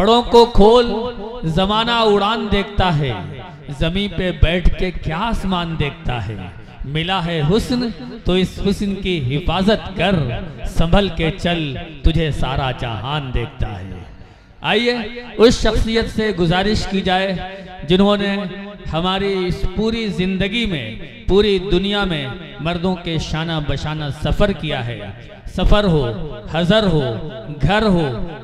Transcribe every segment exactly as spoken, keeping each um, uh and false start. पड़ों को खोल, जमाना उड़ान देखता है, जमीन पे बैठ के क्या आसमान देखता है। मिला है हुस्न तो इस हुस्न की हिफाजत कर, संभल के चल तुझे सारा जहान देखता है। आइए उस शख्सियत से गुजारिश की जाए जिन्होंने हमारी इस पूरी जिंदगी में, पूरी दुनिया में मर्दों के शाना बशाना सफ़र किया है। सफ़र हो, हज़र हो, घर हो,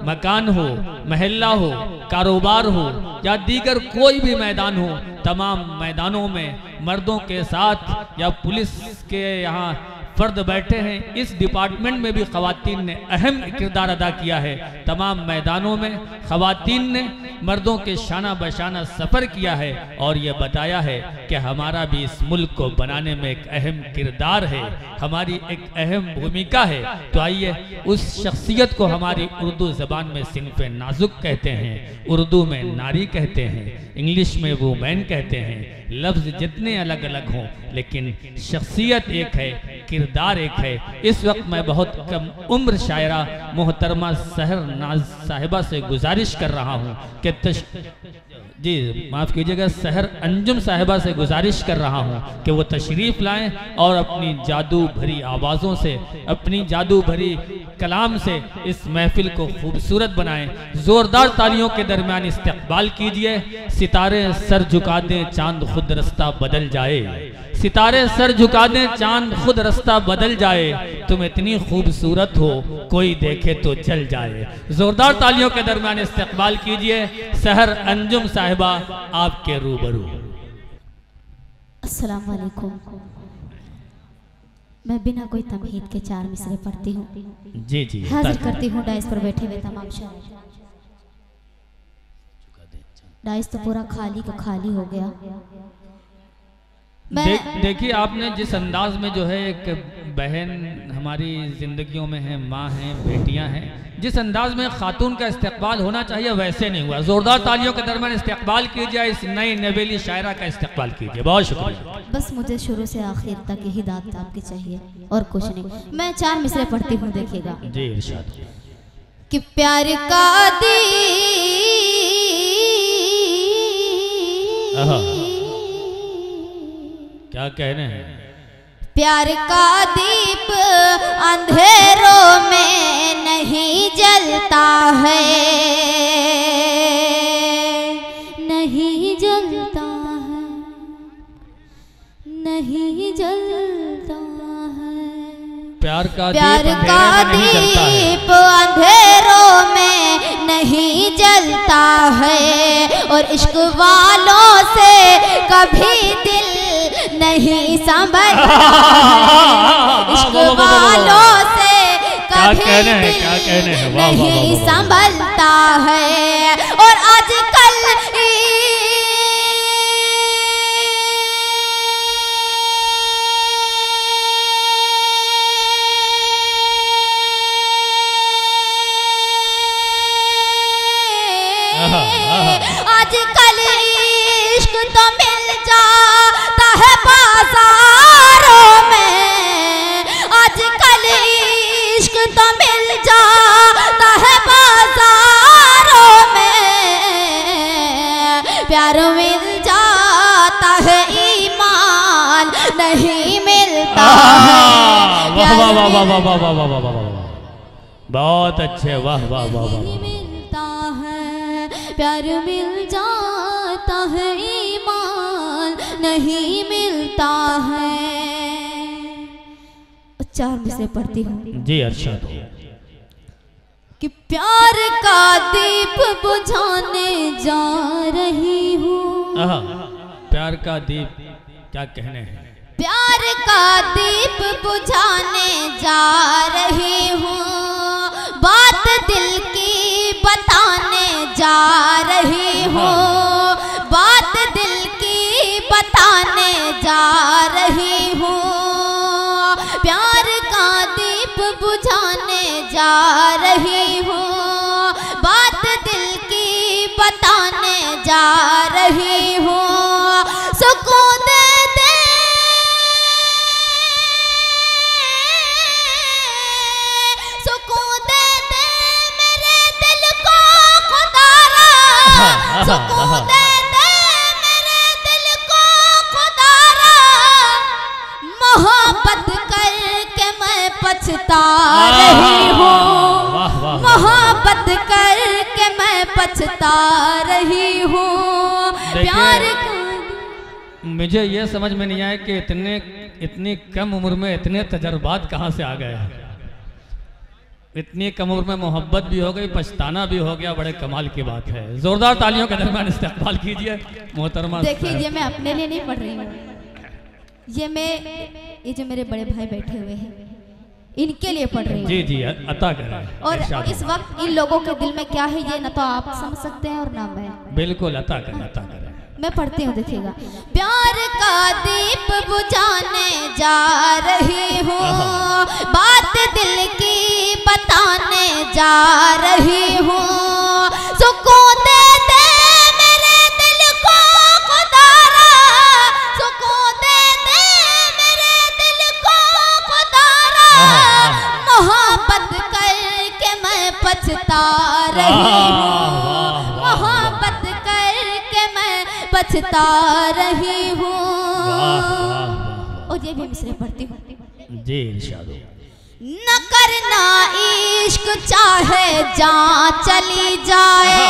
मकान हो, महल्ला हो, कारोबार हो या दीगर कोई भी मैदान हो, तमाम मैदानों में मर्दों के साथ या पुलिस के यहाँ फर्द बैठे हैं, इस डिपार्टमेंट में भी ख़वातीन ने अहम किरदार अदा किया है। तमाम मैदानों में ख़वातीन ने मर्दों के शाना बशाना सफ़र किया है और ये बताया है कि हमारा भी इस मुल्क को बनाने में एक अहम किरदार है, हमारी एक अहम भूमिका है। तो आइए उस शख्सियत को हमारी उर्दू ज़बान में सिनफ़े नाजुक कहते हैं, उर्दू में नारी कहते हैं, इंग्लिश में वुमेन कहते हैं। लफ्ज़ जितने अलग अलग हों लेकिन शख्सियत एक है, किरदार एक है। इस वक्त मैं बहुत कम उम्र शायरा मोहतरमा सहर नाज साहिबा से गुजारिश कर रहा हूँ कि तश... जी माफ़ कीजिएगा, सहर अंजुम साहिबा से गुजारिश कर रहा हूँ कि वो तशरीफ़ लाएं और अपनी जादू भरी आवाज़ों से, अपनी जादू भरी कलाम से इस महफिल को खूबसूरत बनाएं। ज़ोरदार तालियों के दरमियान इस्तकबाल कीजिए। सितारे सर झुका दें, चांद खुद रास्ता बदल जाए। सितारे सर झुका दें, चांद खुद रास्ता बदल जाए। तुम इतनी खूबसूरत हो कोई देखे तो जल जाए। ज़ोरदार तालियों के दरमियान इस्तकबाल कीजिए सहर अंजुम साहिबा आपके रूबरू। अस्सलाम वालेकुम। मैं बिना कोई तमहीद के चार मिसरे पढ़ती हूँ, जी जी हाजिर करती हूँ डाइस पर बैठे हुए तमाम शायर। डाइस तो पूरा खाली का खाली हो गया। दे, देखिए आपने जिस अंदाज में जो है, एक बहन हमारी जिंदगियों में है, माँ हैं, बेटियाँ हैं, जिस अंदाज में खातून का इस्तकबाल होना चाहिए वैसे नहीं हुआ। जोरदार तालियों के दरमियान इस्तकबाल कीजिए, इस नई नवेली शायरा का इस्तकबाल कीजिए। बहुत शुक्रिया। बस मुझे शुरू से आखिर तक यही दाद आपकी चाहिए और कुछ नहीं। मैं चार मिसरे पढ़ती हूँ, देखिएगा जी। इरशाद कि प्यार का दी, क्या कहने हैं, प्यार का दीप अंधेरों में नहीं जलता है, नहीं जलता है, नहीं जलता है, प्यार का प्यार का दीप अंधेरों में नहीं जलता है, और इश्क वालों से कभी दिल नहीं संभलता है, इश्क वालों से कभी दिल नहीं संभलता है। और आजकल आजकल इश्क तो मिल जाता है बाजारों में, आजकल इश्क तो मिल जाता है बाजारों में, प्यार मिल जाता है ईमान नहीं मिलता है, प्यार बहुत अच्छे, वाह वाह वाह वाह, मिलता है प्यार मिल जाता है ईमान नहीं मिलता है। चार मिसरे पढ़ती हूँ जी। अर्शद कि प्यार का दीप बुझाने जा रही हूँ, प्यार का दीप, क्या कहने हैं, प्यार का दीप बुझाने जा रही हूँ, बात दिल की बताने जा रही हूँ, बात दिल की बताने जा रही हूँ, प्यार का दीप बुझाने जा रही हूँ, बात दिल की बताने जा रही हूँ, सुकून दे दे सुकून दे दे मेरे दिल को खुदा। सुकून दे दे मेरे दिल को खुदा रा, मोहब्बत करके मैं पछता रही हूँ, मोहब्बत करके मैं पछता रही हूँ। प्यार मुझे ये समझ में नहीं आया कि इतने इतनी कम उम्र में इतने तजर्बात कहाँ से आ गए। इतनी कम उम्र में मोहब्बत भी हो गई, पछताना भी हो गया, बड़े कमाल की बात है। जोरदार तालियों के दरमियान इस्तेमाल कीजिए मोहतरमा। देखिए ये मैं अपने लिए नहीं पढ़ रही हूँ, ये मैं ये जो मेरे बड़े भाई बैठे हुए हैं इनके लिए पढ़ रही हूँ। जी जी अता करें। और इस वक्त इन लोगों के दिल में क्या है ये न तो आप समझ सकते हैं और ना मैं। बिल्कुल अता करें, अता करें। मैं पढ़ती हूँ, देखिएगा। प्यार का दीप बुझाने जा रही हूँ, बात दिल की बताने जा रही हूँ। सुकून दे दे मेरे दिल को खुदा रा, सुकून दे दे मेरे दिल को खुदा रा, मोहब्बत करके मैं पछता रही हूँ, मोहब्बत करके मैं पछता रही हूँ। और ये भी मिसरे पढ़ती हूँ जी। इरशाद न करना इश्क चाहे जहाँ चली जाए,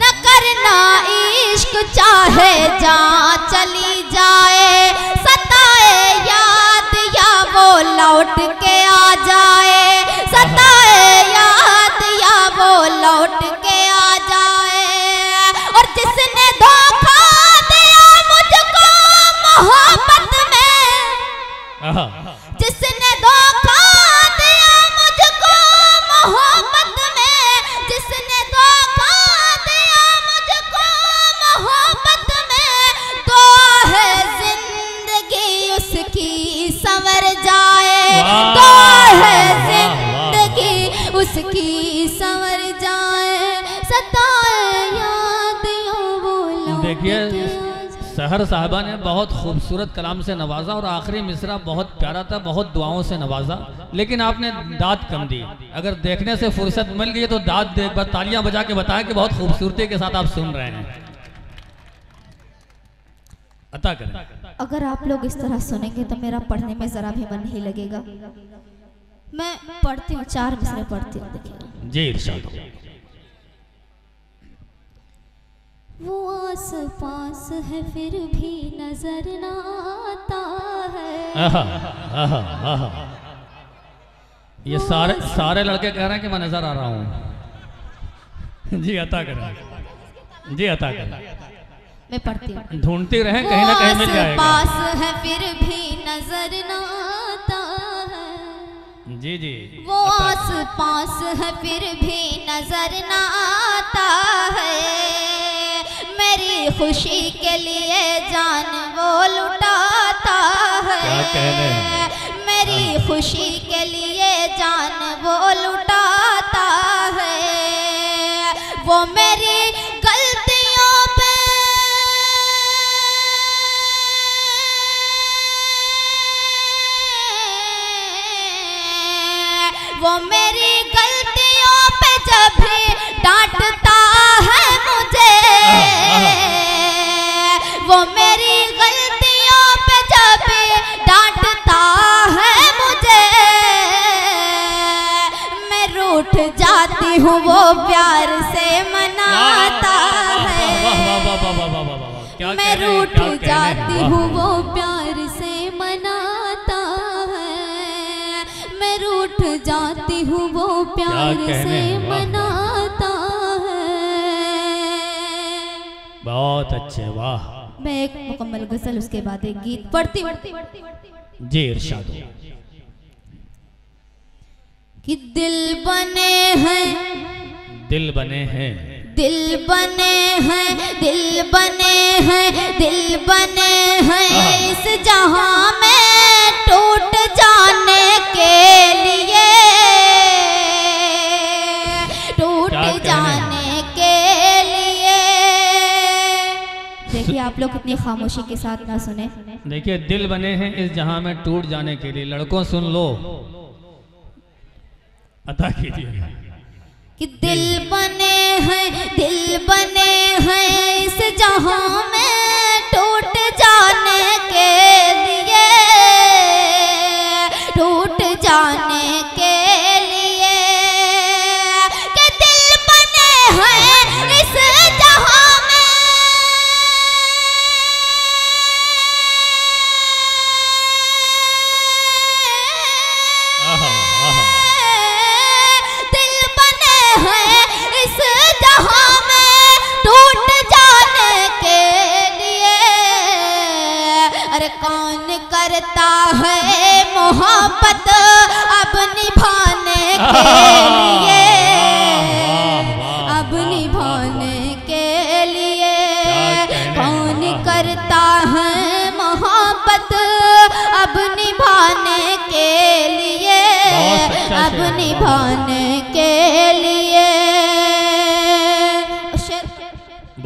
न करना इश्क चाहे जहाँ चली जाए, सताए याद या वो लौट के आ जाए, सताए याद या वो लौट के आ जाए। और जिसने धोखा दिया मुझको मोहब्बत में, जिसने धोखा दिया मुझको मोहब्बत में, जिसने धोखा दिया मुझको मोहब्बत में, दुआ है जिंदगी उसकी संवर जाए, दुआ है जिंदगी उसकी संवर जाए, सताए याद यूं बोलो। देखिए सहर साहबा ने बहुत खूबसूरत कलाम से नवाजा और आखिरी मिसरा बहुत प्यारा था, बहुत दुआओं से नवाजा, लेकिन आपने दाद कम दी। अगर देखने से फुर्सत मिल गई तो दाद दे, तालियां बजा के बताया कि बहुत खूबसूरती के साथ आप सुन रहे हैं। अता करें। अगर आप लोग इस तरह सुनेंगे तो मेरा पढ़ने में जरा भी मन नहीं लगेगा। मैं पढ़ती हूँ, चार मिसरे पढ़ती हूँ जी। इरशाद। वो आस पास है फिर भी नजर ना आता है। आहा, आहा, आहा। ये सारे सारे लड़के कह रहे हैं कि मैं नजर आ रहा हूँ। जी अता करें, जी अता करें। मैं पढ़ती हूँ, ढूंढती रहें, कहीं ना कहीं मिल जाएगा। पास है फिर भी नजर ना आता है। जी जी। वो आस पास है फिर भी नजर ना आता है, मेरी खुशी के लिए जान वो लुटाता है, मेरी खुशी के लिए जान वो लुटाता है, वो मेरी गलतियों पे वो मेरी गलतियों पे जब डांटता है मुझे, वो मेरी गलतियों पे जब डांटता है मुझे, मैं रूठ जाती हूँ, वो प्यार से मनाता है, मैं रूठ जाती हूँ, वो प्यार से मनाता है, मैं रूठ जाती हूँ, वो प्यार से मनाता है। बहुत अच्छे, वाह। मैं एक मुकम्मल गजल उसके बाद एक गीत पढ़ती हूँ जी। इरशाद। कि दिल बने हैं, दिल बने हैं, दिल बने हैं, दिल बने हैं, दिल बने हैं, इस जहां में टूट जाने के लिए, टूट जाने के लिए। देखिए आप लोग इतनी खामोशी के साथ ना सुने। देखिए दिल बने हैं इस जहां में टूट जाने के लिए, लड़कों सुन लो, अता कीजिए। कि दिल बने हैं दिल बने हैं इस जहां में टूट जाने के लिए, टूट जाने के लिए कि दिल बने हैं इस जहां में आहा, आहा। कौन करता है मोहब्बत अब निभाने के लिए, अब निभाने के लिए कौन करता है मोहब्बत अब निभाने के लिए, अब निभाने के लिए।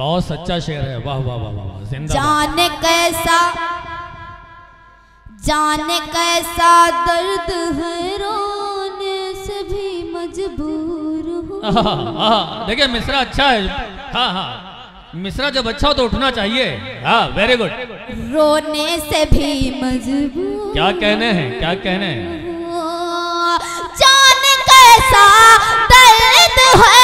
बहुत सच्चा शेर है, वाह वाह वाह वाह। जाने कैसा जाने कैसा दर्द है रोने से भी मजबूर हूँ। देखिए मिश्रा अच्छा है, हाँ हाँ मिश्रा जब अच्छा हो तो उठना चाहिए, हाँ वेरी गुड। रोने से भी मजबूर, क्या कहने हैं क्या कहने हैं। जाने कैसा दर्द है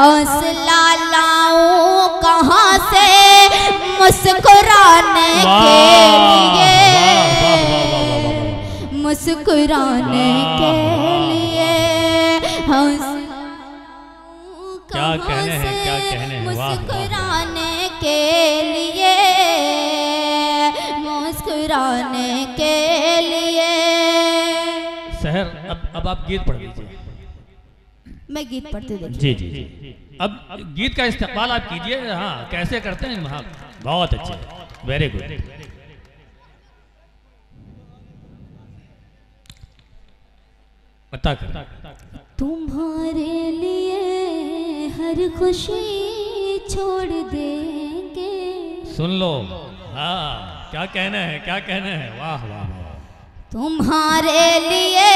हौसला लाऊं कहाँ से मुस्कुराने के लिए, मुस्कुराने के लिए क्या कहने हैं क्या कहने हैं मुस्कुराने के लिए, मुस्कुराने के लिए। सहर अब अब आप गीत पढ़ लीजिए। मैं गीत पढ़ती हूँ जी जी जी। अब गीत का इस्तेमाल आप कीजिए, हाँ कैसे करते हैं हाँ बहुत अच्छे वेरी गुड। पता कर तुम्हारे लिए हर खुशी छोड़ देंगे। सुन लो, हाँ क्या कहना है क्या कहना है, वाह वाह। तुम्हारे लिए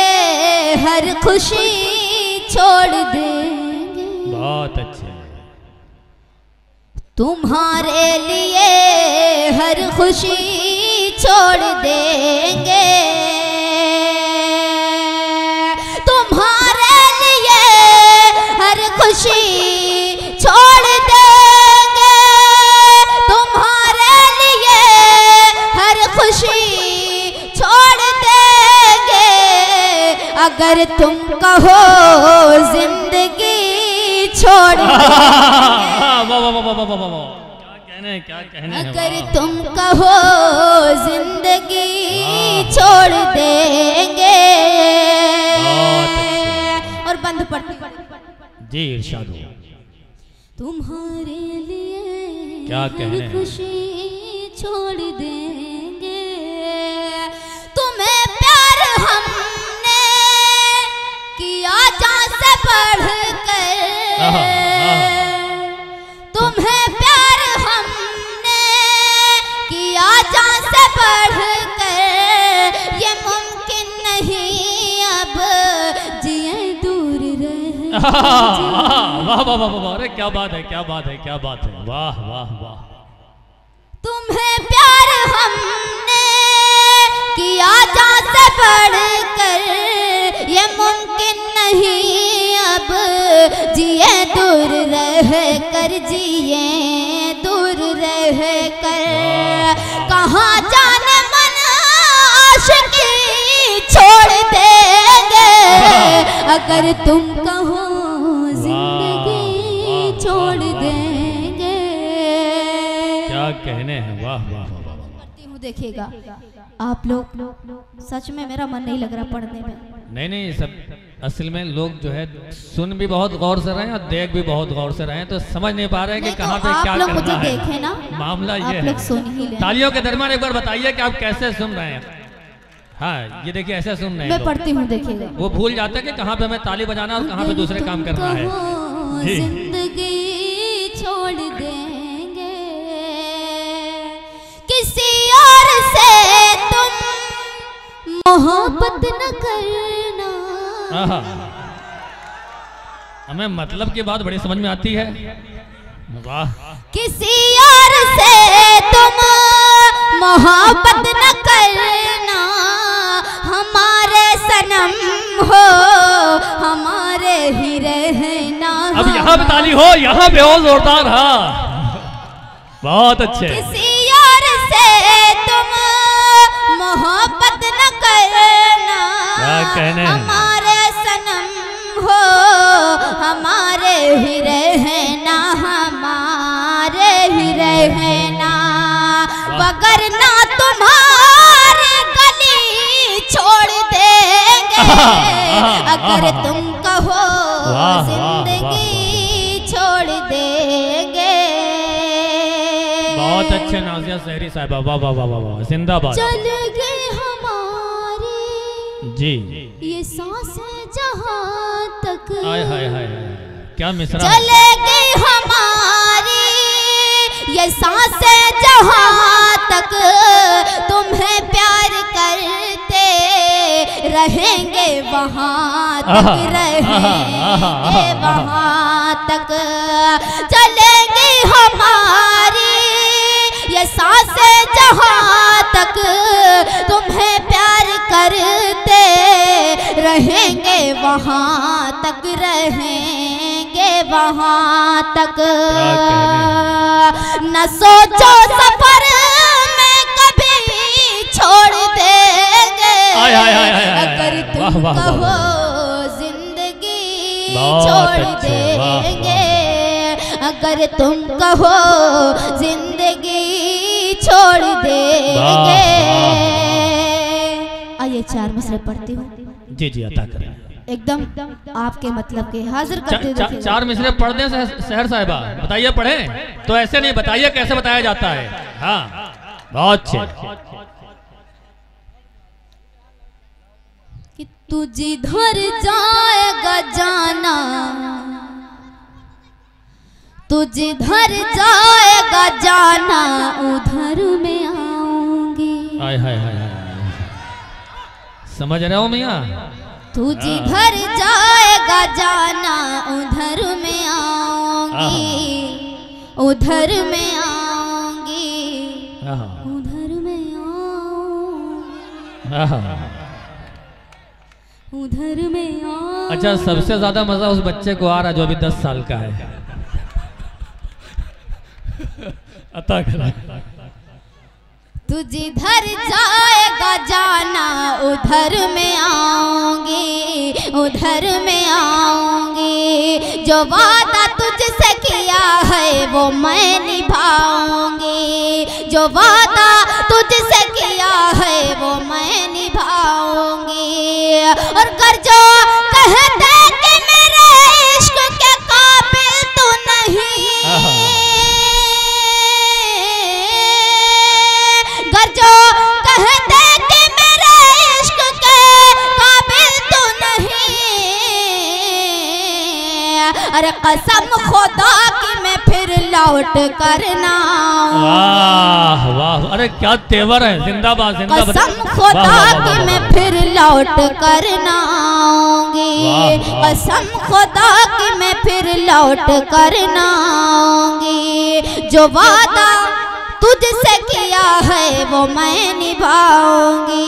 हर खुशी छोड़ देंगे, बहुत अच्छे। तुम्हारे लिए हर खुशी छोड़ देंगे, तुम्हारे लिए हर खुशी छोड़ देंगे, तुम्हारे लिए हर खुशी छोड़ देंगे। अगर तुम कहो जिंदगी छोड़ देंगे, अगर तुम कहो जिंदगी छोड़ देंगे। और बंद पढ़ती जी इरशाद हो। तुम्हारे लिए क्या कहने खुशी छोड़ देंगे, तुम्हें प्यार हम से पढ़ कर, तुम्हें प्यार हमने किया जान से पढ़ कर, ये मुमकिन नहीं अब जिए दूर रहे। वाह वाह वाह वाह, अरे क्या बात है क्या बात है क्या बात है, वाह वाह वाह। तुम्हें प्यार हमने किया जान से पढ़ कर, ये मुमकिन नहीं अब जिए दूर रह कर, जिए दूर रह कर। कहाँ जाने मन आशिकी छोड़ देंगे, अगर तुम कहो जिंदगी छोड़ देंगे। क्या कहने हैं, वाह वाह। देखिएगा आप लोग सच में मेरा मन नहीं लग रहा पढ़ने में। नहीं नहीं सब असल में लोग जो है सुन भी बहुत गौर से रहे हैं और देख भी बहुत गौर से रहे हैं, तो समझ नहीं पा रहे हैं कि कहाँ पे क्या करना है। देखे ना मामला ये है। तालियों के दरमियान एक बार बताइए कि आप कैसे सुन रहे हैं। हाँ ये देखिए ऐसा सुन रहे हैं। मैं पढ़ती हूँ देखिए। वो भूल जाता है कि कहाँ पे हमें ताली बजाना और कहाँ पे दूसरे काम करना है। जिंदगी छोड़ देंगे किसी और से तुम मोहब्बत न करना। हमें मतलब की बात बड़ी समझ में आती है। वाह। किसी और से तुम मोहब्बत न करना, हमारे सनम हो हमारे ही रहना। अब यहाँ पे ताली हो, यहाँ पे और जोरदार। हाँ बहुत अच्छे। किसी और से तुम मोहब्बत न करना, हमारे सनम हो हमारे ही रहना, हमारे ही रहना। वगरना तुम्हारी गली छोड़ देंगे। अगर तुम कहो जिंदगी छोड़ देंगे। बहुत अच्छे नाजिया सहरी साहिबा, वाह वाह वाह वाह, जिंदाबाद। चल गए हमारी जी ये सांसें जहां तक। हाय हाय हाय क्या मिसरा। चल गए हमारी ये सांसें जहां तक, तुम्हें प्यार करते रहेंगे वहाँ तक, रहेंगे वहाँ तक। चलेंगे हमारी ये सांसें जहाँ तक, तुम्हें प्यार करते रहेंगे वहाँ तक, रहेंगे वहाँ तक। न सोचो सफर छोड़ देंगे। अगर तुम कहो जिंदगी छोड़ देंगे, अगर तुम कहो जिंदगी छोड़ देंगे। आइए चार मिसरे पढ़ती हूँ जी जी अता करें एकदम आपके मतलब के हाजिर करते। चा, चा, चार मिसरे पढ़ दें सहर साहिबा, बताइए पढ़े तो ऐसे नहीं, बताइए कैसे बताया जाता है। हाँ बहुत अच्छे। कि तू जिधर जाएगा जाना, तू जिधर जाएगा जाना, उधर मैं आऊंगी। हाय हाय हाय समझ रहे हो मियाँ। तू जिधर जाएगा जाना, उधर मैं आऊंगी, उधर मैं आऊंगी, उधर मैं आऊंगी, उधर में आओ। अच्छा सबसे ज्यादा मजा उस बच्चे को आ रहा जो अभी दस साल का है। अता करा। तू जिधर जाएगा जाना, उधर में आऊंगी, उधर में आऊंगी। जो वादा तुझसे किया है वो मैं निभाऊंगी, जो वादा तुझसे किया है वो मैं निभाऊंगी। और कर जो कहते कि मेरे इश्क के काबिल तू नहीं, कर जो कहते कि मेरे इश्क के काबिल तू नहीं। अरे कसम खुदा की मैं फिर लौट करना। वाह वाह अरे क्या तेवर है, जिंदाबाद जिंदाबाद। कसम खुदा की मैं फिर लौट करना आऊंगी, कसम खुदा की मैं फिर लौट करना आऊंगी। जो वादा तुझसे किया है वो मैं निभाऊंगी।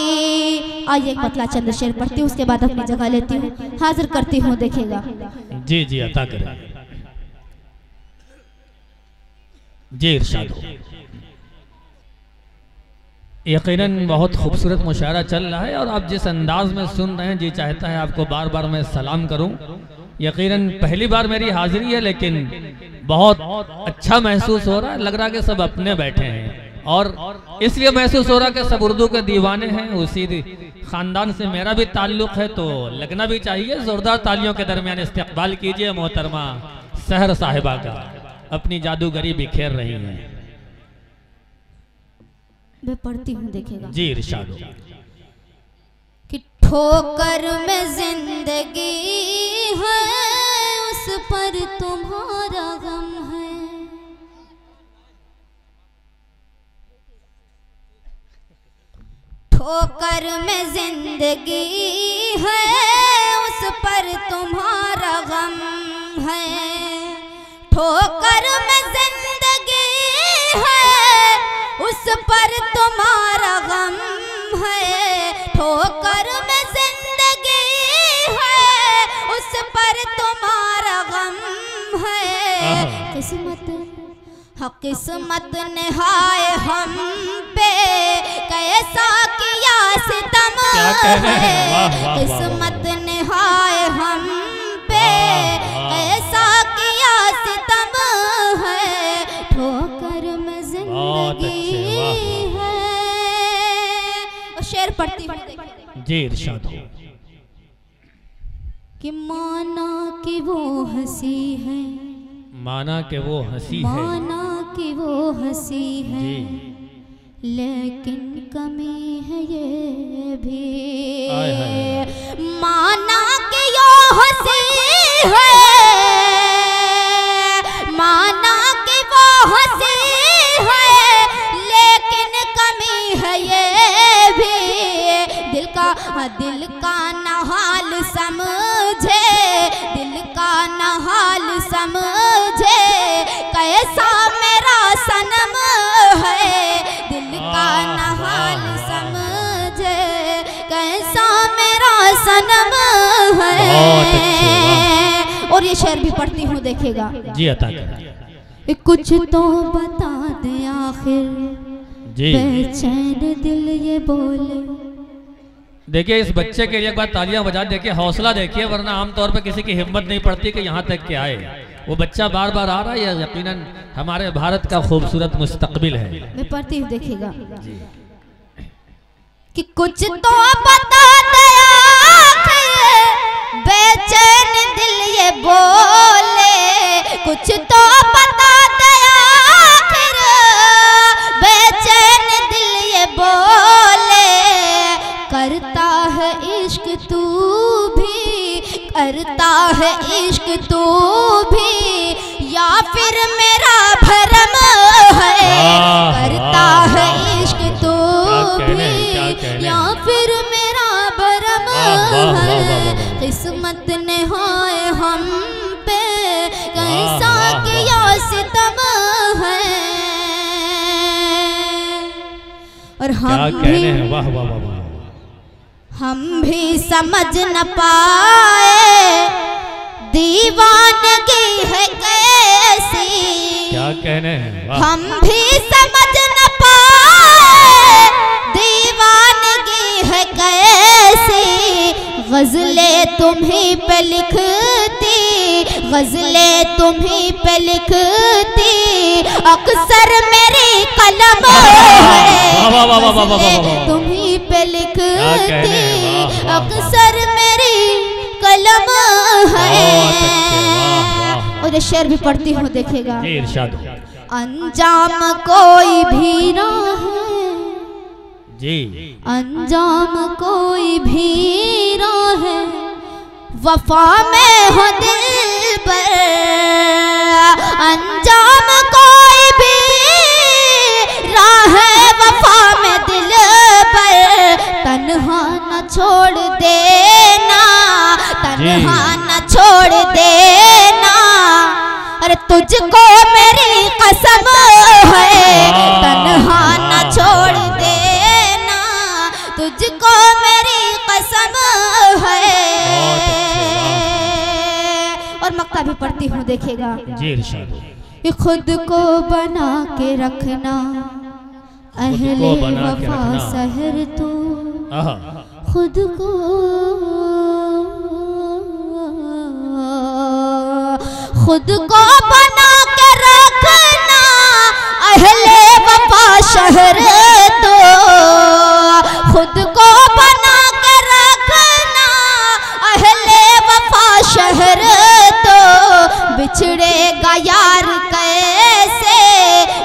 आइए एक पतला चंद शेर पढ़ती हूँ, उसके बाद अपनी जगह लेती हूँ, हाजिर करती हूँ, देखेगा जी जी अता करें जी। इरशाद यकीनन बहुत खूबसूरत मुशायरा चल रहा है और आप जिस अंदाज में सुन रहे हैं, जी चाहता है आपको बार बार मैं सलाम करूं। यकीनन पहली बार मेरी हाजिरी है लेकिन बहुत अच्छा महसूस हो रहा है, लग रहा है कि सब अपने बैठे हैं और इसलिए महसूस हो रहा है कि सब उर्दू के दीवाने हैं, उसी खानदान से मेरा भी ताल्लुक़ है तो लगना भी चाहिए। ज़ोरदार तालियों के दरमियान इस्तकबाल कीजिए मोहतरमा सहर साहिबा का, अपनी जादूगरी बिखेर रही हैं। मैं पढ़ती हूँ देखेगा जी इरशाद। ठोकर में जिंदगी है, उस पर तुम्हारा गम है। ठोकर में जिंदगी है, उस पर तुम्हारा गम है। ठोकर में जिंदगी है, उस पर तुम्हारा गम है। ठोकर में जिंदगी है, उस पर तुम्हारा गम है। किस्मत हाँ किस्मत ने हाय हम पे कैसा किया सितम है। किस्मत ने हाय हम पे कैसा किया सितम है। ठोकर में जिंदगी है। शेर पढ़ती जी इरशाद हो कि माना कि वो हंसी है, माना कि वो हंसी है, माना कि वो हंसी है, लेकिन कमी है ये भी। माना कि यो हंसी है, माना कि वो हंसी है, लेकिन कमी है ये भी। दिल का दिल का ना हाल समझे, दिल का ना हाल समझे, कैसा मेरा सनम है। दिल का ना हाल समझे, कैसा मेरा सनम है। और ये शेर भी पढ़ती हूँ, देखिएगा जी। अता कुछ तो बता दे आखिर बेचैन दिल ये बोले। देखिए इस बच्चे के लिए एक बार तालियां बजा, देखिए हौसला देखिए, वरना आमतौर पर किसी की हिम्मत नहीं पड़ती कि यहाँ तक के आए। वो बच्चा बार बार आ रहा है, यकीनन हमारे भारत का खूबसूरत मुस्तकबिल है। मैं पढ़ती हूँ, देखिएगा कि कुछ तो बता दे आखिर बेचैन दिल ये बोले। कुछ तो बता दे आखिर बेचैन दिल ये बोले। करता है इश्क तू भी, करता है इश्क तू भी, या फिर मेरा भरम है। करता है इश्क तू भी, या फिर मेरा भरम है। किस्मत ने हाय हम पे कैसा किया सितम है। और हम भी वाह वाह वाह हम भी समझ न पाए दीवानगी है कैसी। क्या कहने वाह हम भी समझ न पाए दीवानगी है कैसी। गजलें तुम्हीं पे लिखती, गजलें तुम्हीं पे लिखती, अक्सर मेरी कलम है। तुम्हीं पे लिखती, अक्सर मेरी कलम है। और ये शेर भी पढ़ती हूँ, देखेगा अंजाम कोई भी ना है जी, अंजाम कोई भी ना है, वफा में हो दिल पर। अंजाम कोई भी राह है, वफा में दिल पर। तन्हा न छोड़ देना, तन्हा न छोड़ देना, अरे तुझको मेरी कसम है। तन्हा न छोड़ देना, तुझको मेरी कसम है। और मक्ता भी पढ़ती हूँ, देखिएगा कि खुद को बना के रखना अहले वफा सहर तू। खुद को खुद को बना के रखना अहले वफा शहर तू। खुद को बना के रखना अहले वफा शहर तू। बिछड़ेगा यार कैसे,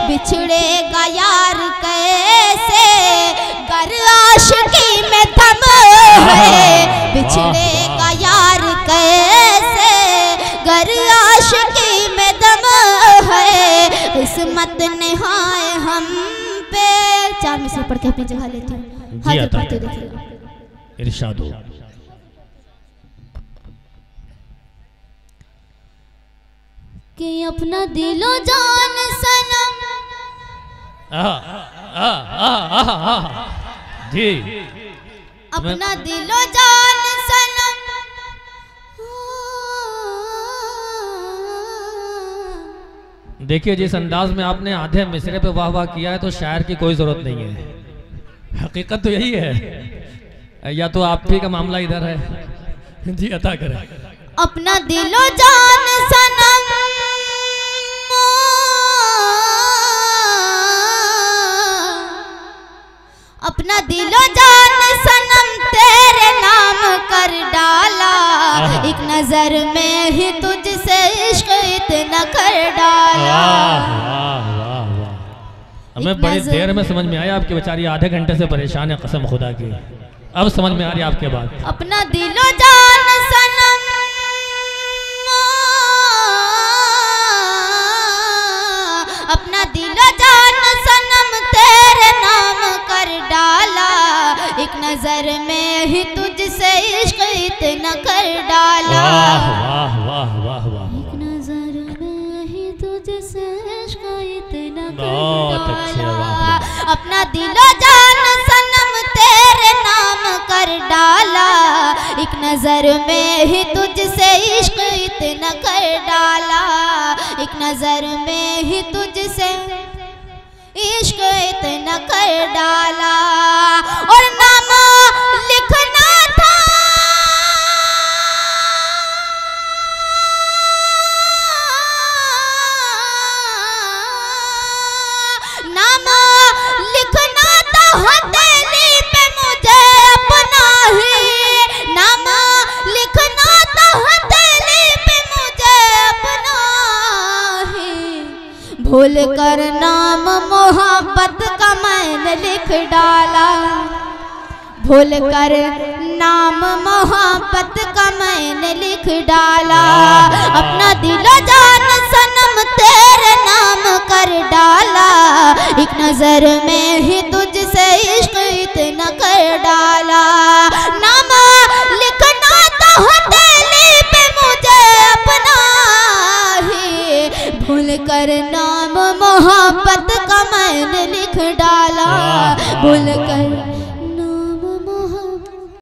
बिछड़ेगा यार कैसे, गर आशिकी में थम है। बिछड़े का यार कैसे गर आशिकी में दम है किस्मत ने हाय हम पे। चार मिसरे पढ़ के अपनी जगह लेती हूँ। हाजिर पढ़ते देखिएगा। इरशाद हो कि अपना दिलो जान सनम जी अपना दिलो जान सनम देखिए जिस अंदाज में आपने आधे मिसरे पे वाह वाह किया है तो शायर की कोई जरूरत नहीं है। हकीकत तो यही है या तो आप ही का मामला इधर है जी। अता करें अपना दिलो जान सनम अपना दिलो जान सनम तेरे नाम कर डाला एक नजर में ही तुझसे इश्क इतना कर डाला। हमें बड़ी देर में समझ में आया आपकी बेचारी आधे घंटे से परेशान है कसम खुदा की। अब समझ में आ रही आपके बात। अपना दिलो जान सनम अपना दिलो जान सनम तेरे नाम कर डाला एक नजर में ही तुझसे इश्क इतना कर डाला। वाह वाह वाह वाह एक नजर में ही तुझसे इश्क इतना कर डाला। अपना दिलो जान सनम तेरे नाम कर डाला एक नजर में ही तुझसे इश्क इतना कर डाला एक नजर में ही तुझसे इश्क इतना कर डाला। और नामा लिखना था नामा लिखना था हथेली पे मुझे अपना ही नामा लिखना था हथेली पे मुझे अपना ही भूल कर नाम मोहब्बत का मैंने लिख डाला भूल कर नाम मोहब्बत का मैंने लिख डाला। अपना दिलो जान सनम तेरे नाम कर डाला एक नजर में ही तुझसे इश्क इतना कर डाला। नामा लिखना तो हथेली पे मुझे अपना ही भूल कर नाम मोहब्बत का मैंने लिख डाला भूल कर